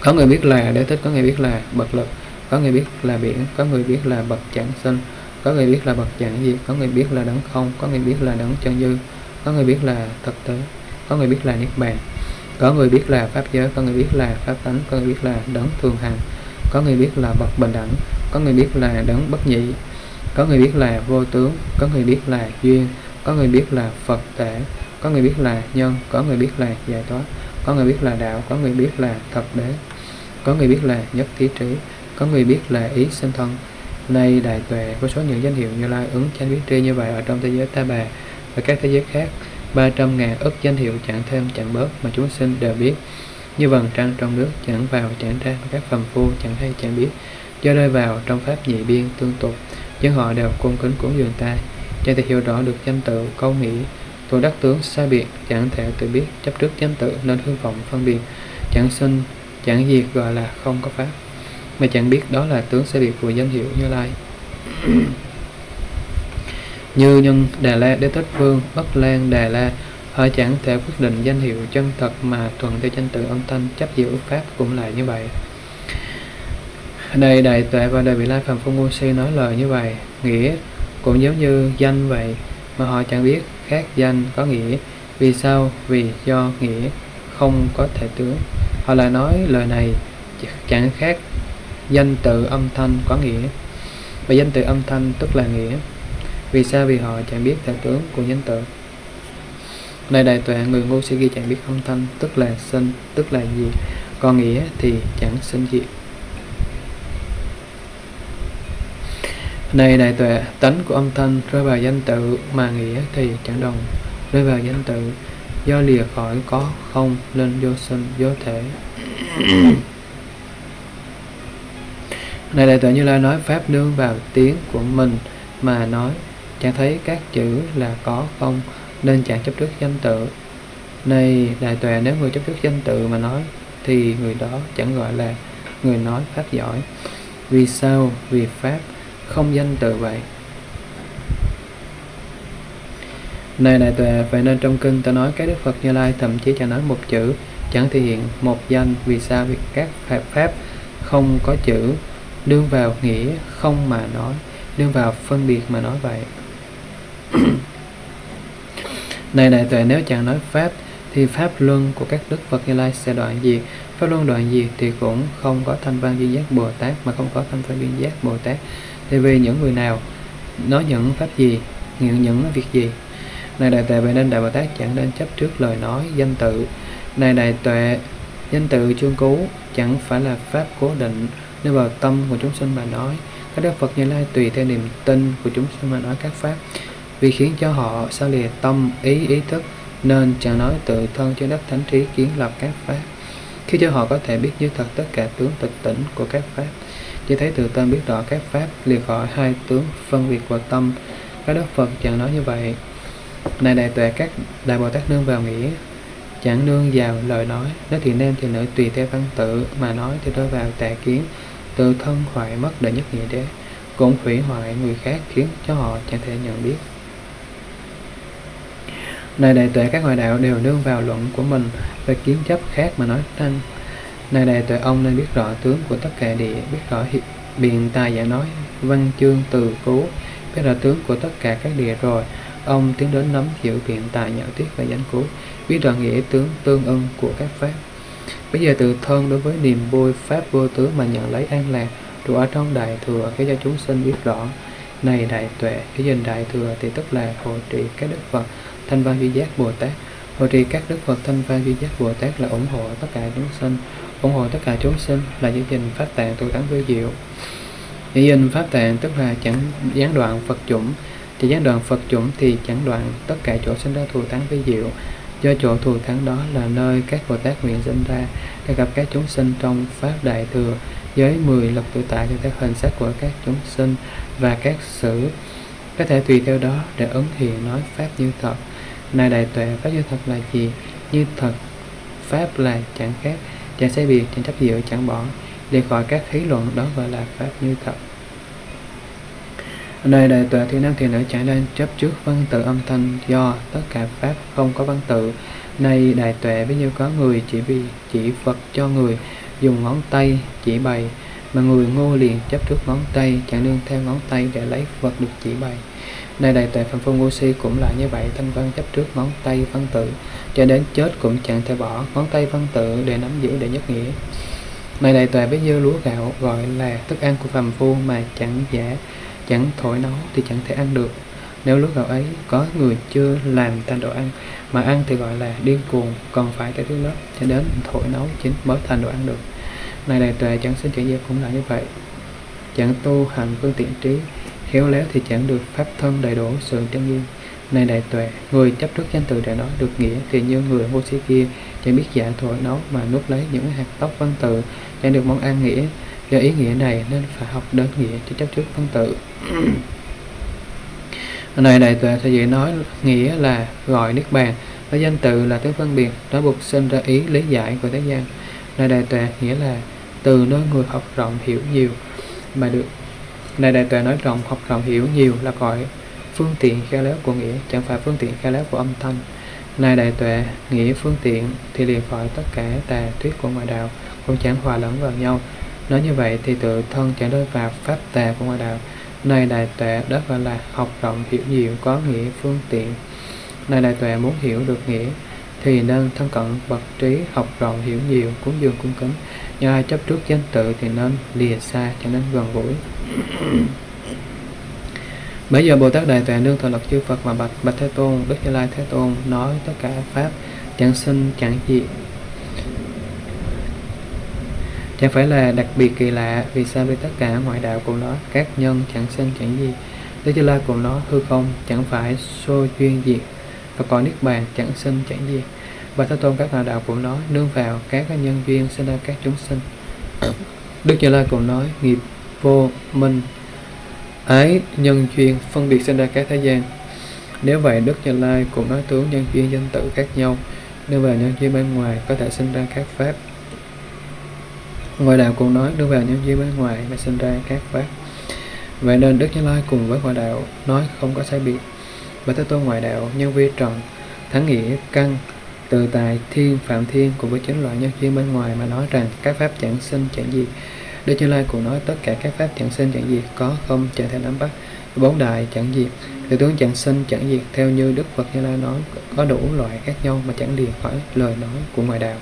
có người biết là Đế Thích, có người biết là bậc lực, có người biết là biển, có người biết là bậc chẳng sinh, có người biết là bậc chẳng diệt, có người biết là đấng không, có người biết là đấng chân dư, có người biết là thực tế, có người biết là Niết Bàn, có người biết là pháp giới, có người biết là pháp tánh, có người biết là đấng thường hằng, có người biết là bậc bình đẳng, có người biết là đấng bất nhị, có người biết là vô tướng, có người biết là duyên, có người biết là Phật thể, có người biết là nhân, có người biết là giải thoát, có người biết là đạo, có người biết là thật đế, có người biết là nhất thiết trí, có người biết là ý sinh thân. Nay Đại Tuệ, với số những danh hiệu Như Lai ứng chánh biết tri như vậy ở trong thế giới Ta Bà và các thế giới khác, ba trăm ngàn ức danh hiệu chẳng thêm chẳng bớt mà chúng sinh đều biết, như vầng trăng trong nước chẳng vào chẳng ra mà các phàm phu chẳng hay chẳng biết, do rơi vào trong pháp nhị biên tương tục, nhưng họ đều cung kính cúng dường ta, chẳng thể hiểu rõ được danh tự câu nghĩ, tôi đắc tướng xa biệt chẳng thể tự biết, chấp trước danh tự nên hư vọng phân biệt, chẳng sinh chẳng diệt gọi là không có pháp, mà chẳng biết đó là tướng xa biệt của danh hiệu Như Lai. Như nhân Đà La, Đế Thích Vương, Bất Lan Đà La, Ở chẳng thể quyết định danh hiệu chân thật mà thuần theo danh tự âm thanh, chấp giữ pháp cũng lại như vậy. Đây Đại Tuệ và Đại Vị Lai Phàm Phu Ngu Si nói lời như vậy, nghĩa cũng giống như danh vậy, mà họ chẳng biết khác danh có nghĩa. Vì sao? Vì do nghĩa không có thể tướng. Họ lại nói lời này chẳng khác danh tự âm thanh có nghĩa, và danh tự âm thanh tức là nghĩa. Vì sao? Vì họ chẳng biết thể tướng của danh tự. Này Đại Tuệ, người ngu si ghi chẳng biết âm thanh tức là sinh, tức là gì, còn nghĩa thì chẳng sinh diệt. Này Đại Tuệ, tánh của âm thanh rơi vào danh tự mà nghĩa thì chẳng đồng. Rơi vào danh tự do lìa khỏi có không nên vô sinh vô thể. Này Đại Tuệ, Như Lai nói pháp nương vào tiếng của mình mà nói, chẳng thấy các chữ là có không nên chẳng chấp trước danh tự. Này Đại Tuệ, nếu người chấp trước danh tự mà nói thì người đó chẳng gọi là người nói pháp giỏi. Vì sao? Vì pháp không danh tự vậy. Này Đại Tuệ, vậy nên trong kinh ta nói các Đức Phật Như Lai thậm chí chẳng nói một chữ, chẳng thể hiện một danh. Vì sao? Vì các pháp, pháp không có chữ, đương vào nghĩa không mà nói, đương vào phân biệt mà nói vậy. Này Đại Tuệ, nếu chẳng nói pháp thì pháp luân của các Đức Phật Như Lai sẽ đoạn diệt. Pháp luân đoạn diệt thì cũng không có thanh văn duyên giác Bồ Tát, mà không có thanh văn duyên giác Bồ Tát thì vì những người nào nói những pháp gì, những những việc gì. Này Đại Tuệ, vậy nên Đại Bồ Tát chẳng nên chấp trước lời nói danh tự. Này Đại Tuệ, danh tự chuyên cú chẳng phải là pháp cố định đưa vào tâm của chúng sinh mà nói. Các Đức Phật Như Lai tùy theo niềm tin của chúng sinh mà nói các pháp, vì khiến cho họ sao lìa tâm ý ý thức nên chẳng nói tự thân trên đất thánh trí kiến lập các pháp, khiến cho họ có thể biết như thật tất cả tướng tịch tỉnh của các pháp. Chỉ thấy tự tâm biết rõ các pháp, lìa khỏi hai tướng phân biệt vào tâm. Các Đức Phật chẳng nói như vậy. Này Đại Tuệ, các Đại Bồ Tát nương vào nghĩa, chẳng nương vào lời nói. Nếu thì nam thì nữ tùy theo văn tự mà nói thì rơi vào tà kiến, tự thân hoại mất đệ nhất nghĩa đế, cũng hủy hoại người khác, khiến cho họ chẳng thể nhận biết. Này Đại Tuệ, các ngoại đạo đều nương vào luận của mình về kiến chấp khác mà nói tăng. Này Đại Tuệ, ông nên biết rõ tướng của tất cả địa, biết rõ biện tài giả nói, văn chương từ cứu, biết rõ tướng của tất cả các địa rồi, ông tiến đến nắm hiểu biện tài nhạo tiết và danh cứu, biết rõ nghĩa tướng tương ưng của các pháp. Bây giờ tự thân đối với niềm vui pháp vô tướng mà nhận lấy an lạc trụ ở trong Đại Thừa, khiến cho chúng sinh biết rõ. Này Đại Tuệ, cái danh Đại Thừa thì tức là hộ trì các Đức Phật Thanh Văn Duy Giác Bồ Tát. Hộ trì các Đức Phật Thanh Văn Duy Giác Bồ Tát là ủng hộ tất cả chúng sinh. Ủng hộ tất cả chúng sinh là giữ gìn pháp tạng tu tán vi diệu. Giữ gìn pháp tạng tức là chẳng gián đoạn Phật chủng. Chỉ gián đoạn Phật chủng thì chẳng đoạn tất cả chỗ sinh ra thù tán vi diệu. Do chỗ thù thắng đó là nơi các Bồ Tát nguyện sinh ra để gặp các chúng sinh trong Pháp Đại Thừa, với mười lực tự tại cho các hình sắc của các chúng sinh và các sự, có thể tùy theo đó để ứng hiện nói Pháp như thật. Này Đại Tuệ, Pháp như thật là gì? Như thật Pháp là chẳng khác, chẳng sai biệt, chẳng chấp giữ, chẳng bỏ, để khỏi các khí luận, đó gọi là Pháp như thật. Này Đại Tuệ, thì nam thì nữ chẳng nên chấp trước văn tự âm thanh, do tất cả pháp không có văn tự. Này Đại Tuệ, ví như có người chỉ vì chỉ Phật cho người dùng ngón tay chỉ bày, mà người ngu liền chấp trước ngón tay, chẳng nương theo ngón tay để lấy Phật được chỉ bày. Này Đại Tuệ, Phàm Phu Ngu Si cũng là như vậy, thanh văn chấp trước ngón tay văn tự, cho đến chết cũng chẳng thể bỏ ngón tay văn tự để nắm giữ để nhất nghĩa. Này Đại Tuệ, ví như lúa gạo gọi là thức ăn của phàm phu mà chẳng giả, chẳng thổi nấu thì chẳng thể ăn được. Nếu lúc nào ấy có người chưa làm thành đồ ăn mà ăn thì gọi là điên cuồng, còn phải tới thứ lớp cho đến thổi nấu chính mới thành đồ ăn được. Này Đại Tuệ, chẳng sinh chẳng diệt cũng là như vậy. Chẳng tu hành phương tiện trí, khéo léo thì chẳng được pháp thân đầy đủ sự trang nghiêm. Này Đại Tuệ, người chấp trước danh từ để nói được nghĩa thì như người ngu si kia chẳng biết giả thổi nấu mà nuốt lấy những hạt tóc văn tự, chẳng được món ăn nghĩa. Do ý nghĩa này nên phải học đến nghĩa cho chấp trước văn tự. Này Đại Tuệ, thì vậy nói nghĩa là gọi Niết Bàn, với danh tự là thứ phân biệt, nó buộc sinh ra ý lý giải của thế gian. Này Đại Tuệ, nghĩa là từ nơi người học rộng hiểu nhiều mà được. Này Đại Tuệ, nói rộng học rộng hiểu nhiều là gọi phương tiện khéo léo của nghĩa, chẳng phải phương tiện khéo léo của âm thanh. Nay đại tuệ, nghĩa phương tiện, thì liền khỏi tất cả tà thuyết của ngoại đạo, cũng chẳng hòa lẫn vào nhau. Nói như vậy thì tự thân chẳng đối vào pháp tà của ngoại đạo. Nay đại tuệ, đó gọi là học rộng hiểu nhiều, có nghĩa phương tiện. Nay đại tuệ, muốn hiểu được nghĩa thì nên thân cận bậc trí, học rộng hiểu nhiều, cúng dường cung kính. Nhưng ai chấp trước danh tự thì nên lìa xa, chẳng nên gần gũi. Bây giờ Bồ Tát Đại Tuệ nương tọa lực chư Phật mà bạch: Bạch Thế Tôn, Đức Như Lai Thế Tôn nói tất cả pháp chẳng sinh chẳng diệt, chẳng phải là đặc biệt kỳ lạ, vì sao? Vì tất cả ngoại đạo cùng nó các nhân chẳng sinh chẳng diệt, Đức Như Lai cùng nó hư không chẳng phải xô duyên diệt, và còn Niết Bàn chẳng sinh chẳng diệt. Bạch Thế Tôn, các ngoại đạo cùng nó nương vào các nhân duyên sinh ra các chúng sinh. Đức Như Lai cùng nói nghiệp vô minh ái nhân duyên phân biệt sinh ra các thế gian. Nếu vậy, Đức Như Lai cũng nói tướng nhân duyên danh tự khác nhau, đưa vào nhân duyên bên ngoài có thể sinh ra các pháp. Ngoại đạo cũng nói đưa vào nhân duyên bên ngoài mà sinh ra các pháp. Vậy nên Đức Như Lai cùng với ngoại đạo nói không có sai biệt. Bạch Thế Tôn, ngoại đạo nhân vi trần thắng nghĩa căn tự tại thiên phạm thiên cùng với chính loại nhân duyên bên ngoài mà nói rằng các pháp chẳng sinh chẳng diệt. Đức Như Lai cũng nói tất cả các pháp chẳng sinh chẳng diệt, có không chẳng thể nắm bắt, bốn đại chẳng diệt, tự tướng chẳng sinh chẳng diệt. Theo như Đức Phật Như Lai nói có đủ loại khác nhau mà chẳng liền khỏi lời nói của ngoại đạo.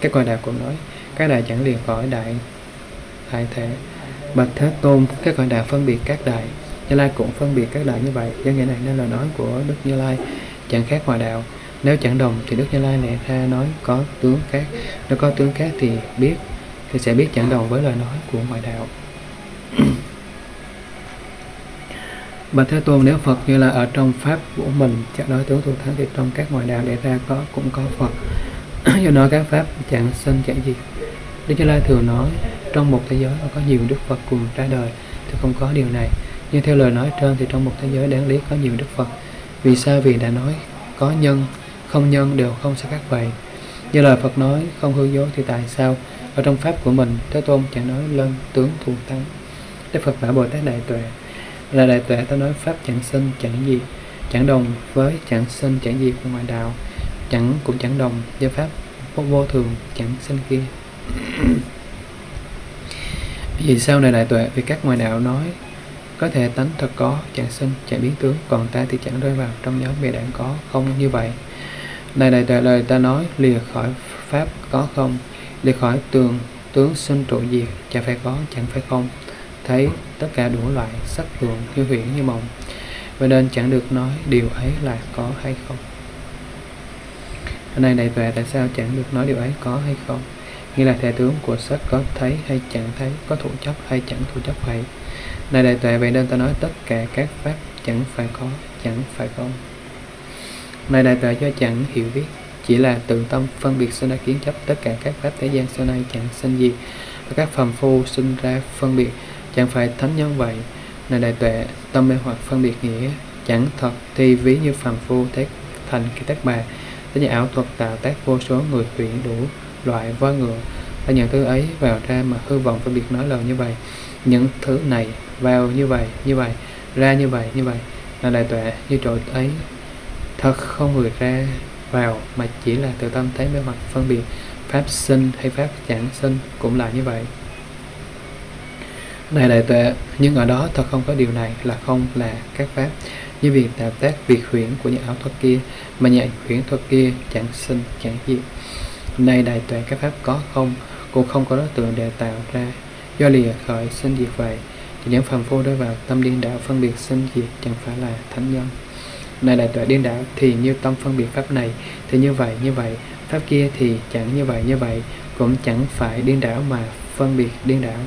Các ngoại đạo cũng nói các đại chẳng liền khỏi đại đại thể. Bạch Thế Tôn, các ngoại đạo phân biệt các đại, Như Lai cũng phân biệt các đại như vậy. Do nghĩa này nên lời nói của Đức Như Lai chẳng khác ngoại đạo. Nếu chẳng đồng thì Đức Như Lai lẽ ra nói có tướng khác, nếu có tướng khác thì biết thì sẽ biết chẳng đồng với lời nói của ngoại đạo. Bạch Thế Tôn, nếu Phật Như Lai ở trong pháp của mình chẳng nói tướng thù thắng, thì trong các ngoại đạo để ra có cũng có Phật. Do nói các pháp chẳng sinh chẳng diệt. Đức Như Lai thường nói trong một thế giới có nhiều Đức Phật cùng ra đời thì không có điều này. Nhưng theo lời nói trên thì trong một thế giới đáng lý có nhiều Đức Phật. Vì sao? Vì đã nói có nhân, không nhân đều không sẽ khác vậy. Như lời Phật nói không hư dối thì tại sao ở trong pháp của mình Thế Tôn chẳng nói lên tướng thù thắng? Đức Phật bảo Bồ Tát Đại Tuệ là Đại Tuệ, ta nói pháp chẳng sinh chẳng diệt, chẳng đồng với chẳng sinh chẳng diệt của ngoại đạo, chẳng cũng chẳng đồng với pháp vô thường chẳng sinh kia. Vì sao này Đại Tuệ? Vì các ngoại đạo nói có thể tánh thật có chẳng sinh chẳng biến tướng, còn ta thì chẳng rơi vào trong nhóm bề đảng có không như vậy. Này Đại Tuệ, lời ta nói lìa khỏi pháp có không, lìa khỏi tường tướng sinh trụ diệt, chẳng phải có chẳng phải không, thấy tất cả đủ loại sắc lượng như huyễn như mộng. Vậy nên chẳng được nói điều ấy là có hay không. Này Đại Tuệ, tại sao chẳng được nói điều ấy có hay không? Nghĩa là thể tướng của sắc có thấy hay chẳng thấy, có thủ chấp hay chẳng thủ chấp vậy. Này Đại Tuệ, vậy nên ta nói tất cả các pháp chẳng phải có chẳng phải không. Này Đại Tuệ, do chẳng hiểu biết chỉ là tự tâm phân biệt sinh ra kiến chấp, tất cả các pháp thế gian sau này chẳng sinh diệt, và các phàm phu sinh ra phân biệt chẳng phải thánh nhân vậy. Này Đại Tuệ, tâm mê hoặc phân biệt nghĩa chẳng thật thì ví như phàm phu thế thành khi tác bà, tới nhà ảo thuật tạo tác vô số người tuyển đủ loại voi ngựa, ta nhận thứ ấy vào ra mà hư vọng phân biệt nói lời như vậy, những thứ này vào như vậy như vậy, ra như vậy như vậy. Này Đại Tuệ, như trội ấy thật không người ra vào, mà chỉ là tự tâm thấy mê hoặc phân biệt pháp sinh hay pháp chẳng sinh cũng là như vậy. Này Đại Tuệ, nhưng ở đó thật không có điều này là không là các pháp, như việc tạo tác việc huyễn của những ảo thuật kia, mà những huyễn thuật kia chẳng sinh chẳng diệt. Này Đại Tuệ, các pháp có không cũng không có đối tượng để tạo ra, do lìa khởi sinh diệt vậy, thì những phàm phu rơi vào tâm điên đạo phân biệt sinh diệt chẳng phải là thánh nhân. Này Đại Tuệ, điên đảo thì như tâm phân biệt pháp này thì như vậy như vậy, pháp kia thì chẳng như vậy như vậy, cũng chẳng phải điên đảo mà phân biệt điên đảo,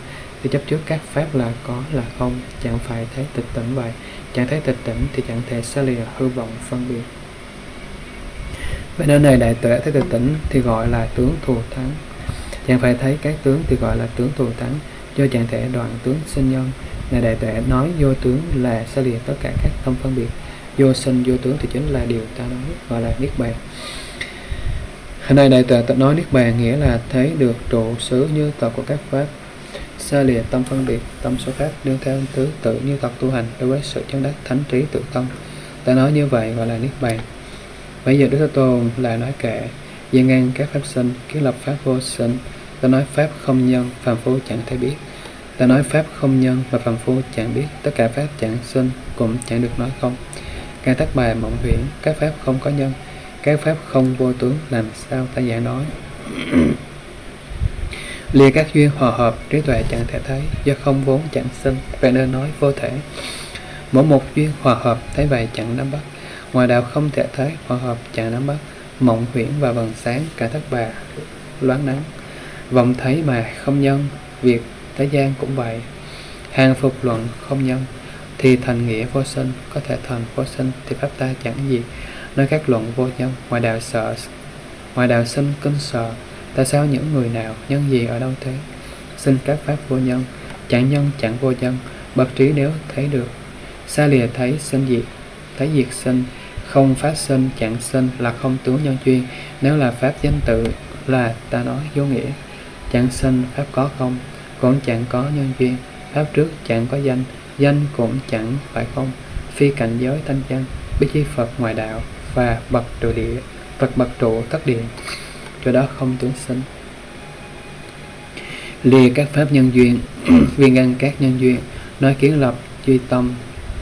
thì chấp trước các pháp là có là không, chẳng phải thấy tịch tỉnh vậy. Chẳng thấy tịch tỉnh thì chẳng thể xa lìa hư vọng phân biệt. Vậy nên này Đại Tuệ, thấy tịch tỉnh thì gọi là tướng thù thắng, chẳng phải thấy các tướng thì gọi là tướng thù thắng, do chẳng thể đoạn tướng sinh nhân. Này Đại Tuệ, nói vô tướng là xa lìa tất cả các tâm phân biệt, vô sinh vô tướng thì chính là điều ta nói gọi là Niết Bàn. Hôm nay Đại Tuệ nói Niết Bàn nghĩa là thấy được trụ xứ như thật của các pháp, xa lìa tâm phân biệt, tâm số pháp nương theo thứ tự như thật tu hành đối với sự chân đắc thánh trí tự tâm. Ta nói như vậy gọi là Niết Bàn. Bây giờ Đức Thế Tôn lại nói kệ: Viên ngang các pháp sinh, kiến lập pháp vô sinh. Ta nói pháp không nhân, phàm phu chẳng thể biết. Ta nói pháp không nhân mà phàm phu chẳng biết. Tất cả pháp chẳng sinh, cũng chẳng được nói không. Ngài Tác Bài mộng huyễn, các pháp không có nhân, các pháp không vô tướng, làm sao ta giả nói? Lìa các duyên hòa hợp, trí tuệ chẳng thể thấy, do không vốn chẳng sinh, vậy nên nói vô thể. Mỗi một duyên hòa hợp, thấy vậy chẳng nắm bắt, ngoài đạo không thể thấy, hòa hợp chẳng nắm bắt. Mộng huyễn và vầng sáng, cả Thất Bà loáng nắng, vọng thấy mà không nhân, việc thế gian cũng vậy. Hàng phục luận không nhân, thì thành nghĩa vô sinh, có thể thành vô sinh thì pháp ta chẳng gì. Nói các luận vô nhân, ngoài đạo sợ, ngoài đạo sinh kinh sợ. Tại sao những người nào, nhân gì ở đâu thế? Sinh các pháp vô nhân, chẳng nhân chẳng vô nhân, bậc trí nếu thấy được. Xa lìa thấy sinh diệt, thấy diệt sinh, không phát sinh chẳng sinh là không tướng nhân duyên. Nếu là pháp danh tự là ta nói vô nghĩa. Chẳng sinh pháp có không, cũng chẳng có nhân duyên. Pháp trước chẳng có danh, danh cũng chẳng phải không. Phi cảnh giới thanh văn, bí chi Phật ngoại đạo và bậc trụ địa, Phật bậc trụ tất điện. Cho đó không tướng sinh. Lìa các pháp nhân duyên, viên ngăn các nhân duyên, nói kiến lập duy tâm,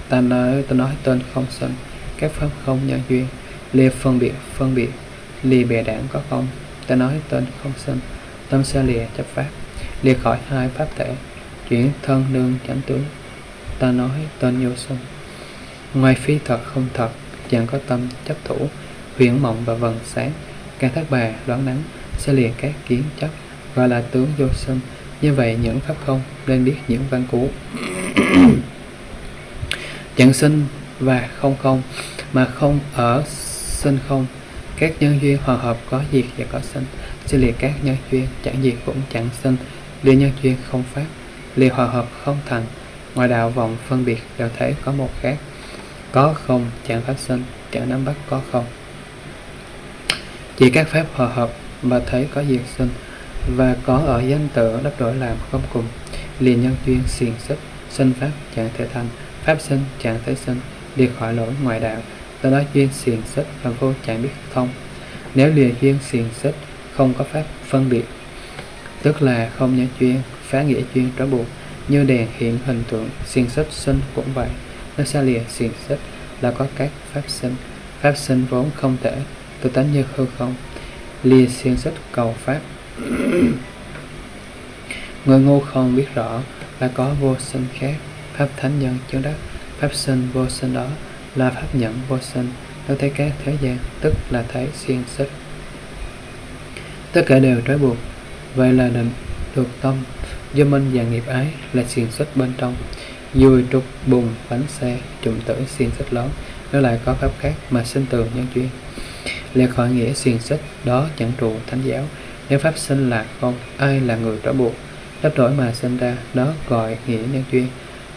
ta nói ta nói tên không sinh. Các pháp không nhân duyên, lìa phân biệt phân biệt, lìa bè đảng có không, ta nói tên không sinh. Tâm xa lìa chấp pháp, lìa khỏi hai pháp thể, chuyển thân nương chánh tướng, ta nói tên vô sinh. Ngoài phi thật không thật, chẳng có tâm chấp thủ, huyễn mộng và vầng sáng, cả Thất Bà đoán nắng, sẽ lìa các kiến chấp, gọi là tướng vô sinh. Như vậy những pháp không nên biết những văn cũ. Chẳng sinh và không không, mà không ở sinh không. Các nhân duyên hòa hợp có diệt và có sinh, sẽ lìa các nhân duyên chẳng diệt cũng chẳng sinh. Lìa nhân duyên không pháp, lìa hòa hợp không thành. Ngoài đạo vọng phân biệt đều thể có một khác, có không chẳng phát sinh, chẳng nắm bắt có không. Chỉ các pháp hòa hợp mà thấy có diệt sinh, và có ở danh tự đắp đổi làm không cùng. Liền nhân duyên xiềng xích, sinh pháp chẳng thể thành, pháp sinh chẳng thể sinh, lìa khỏi lỗi ngoại đạo, ta nói duyên xiềng xích và vô chẳng biết thông. Nếu lìa duyên xiềng xích, không có pháp phân biệt, tức là không nhân duyên, phá nghĩa duyên trói buộc. Như đèn hiện hình tượng, xiềng xích sinh cũng vậy. Nó xa lìa xiềng xích là có các pháp sinh, pháp sinh vốn không thể, tự tánh như hư không. Lìa xiên xích cầu pháp, người ngu không biết rõ là có vô sinh khác. Pháp thánh nhân chứng đắc, pháp sinh vô sinh đó là pháp nhẫn vô sinh. Nếu thấy các thế gian, tức là thấy xiên xích, tất cả đều trói buộc, vậy là định được tâm. Do minh và nghiệp ái là xiên xích bên trong, dùi trục bùng bánh xe, trụng tử xiên xích lớn. Nếu lại có pháp khác mà sinh từ nhân duyên, lìa khỏi nghĩa xiềng xích, đó chẳng trụ thánh giáo. Nếu pháp sinh là không, ai là người trói buộc, đắp đổi mà sinh ra, đó gọi nghĩa nhân duyên.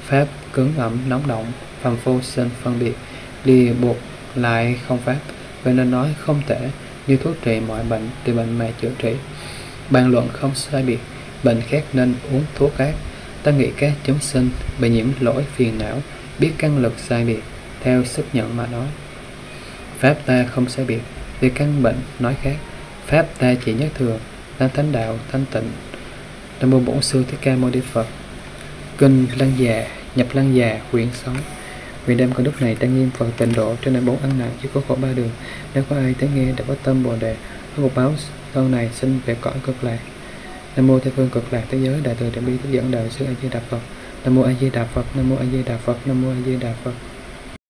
Pháp cứng ẩm nóng động, phàm phu sinh phân biệt, lìa buộc lại không pháp, vậy nên nói không thể. Như thuốc trị mọi bệnh, thì bệnh mà chữa trị, bàn luận không sai biệt, bệnh khác nên uống thuốc khác. Ta nghĩ các chúng sinh bị nhiễm lỗi phiền não, biết căn lực sai biệt, theo sức nhận mà nói. Pháp ta không sai biệt, vì căn bệnh nói khác. Pháp ta chỉ nhất thừa, tam thánh đạo thanh tịnh. Nam mô Bổn Sư Thích Ca Mâu Ni Phật. Kinh Lăng Già, Nhập Lăng Già, quyển sáu. Vì đem con đức này trang nghiêm phần tịnh độ, trên đảnh bốn ăn nặng chỉ có khổ ba đường. Nếu có ai tới nghe đã có tâm bồ đề, có một báo sau này xin về cõi cực lạc. Nam mô Tây phương cực lạc thế giới đại từ đại bi tiếp dẫn đạo sư A Di Đà Phật. Nam mô A Di Đà Phật. Nam mô A Di Đà Phật. Nam mô A Di Đà Phật.